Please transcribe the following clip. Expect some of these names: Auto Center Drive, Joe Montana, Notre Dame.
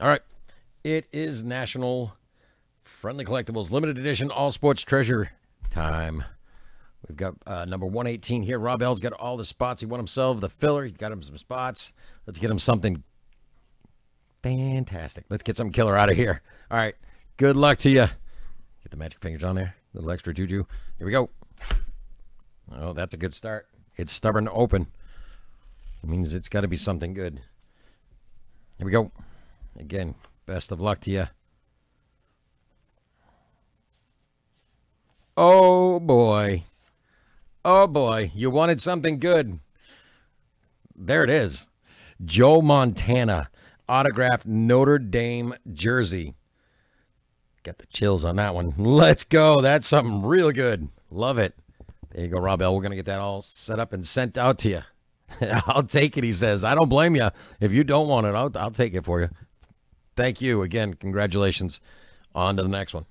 All right. It is National Friendly Collectibles Limited Edition All Sports Treasure time. We've got number 118 here. Rob L's got all the spots he won himself. The filler, he got him some spots. Let's get him something fantastic. Let's get some killer out of here. All right. Good luck to you. Get the magic fingers on there. A little extra juju. Here we go. Oh, that's a good start. It's stubborn open. It means it's got to be something good. Here we go. Again, best of luck to you. Oh, boy. Oh, boy. You wanted something good. There it is. Joe Montana. Autographed Notre Dame jersey. Got the chills on that one. Let's go. That's something real good. Love it. There you go, Rob L. We're going to get that all set up and sent out to you. I'll take it, he says. I don't blame you. If you don't want it, I'll take it for you. Thank you. Again, congratulations. On to the next one.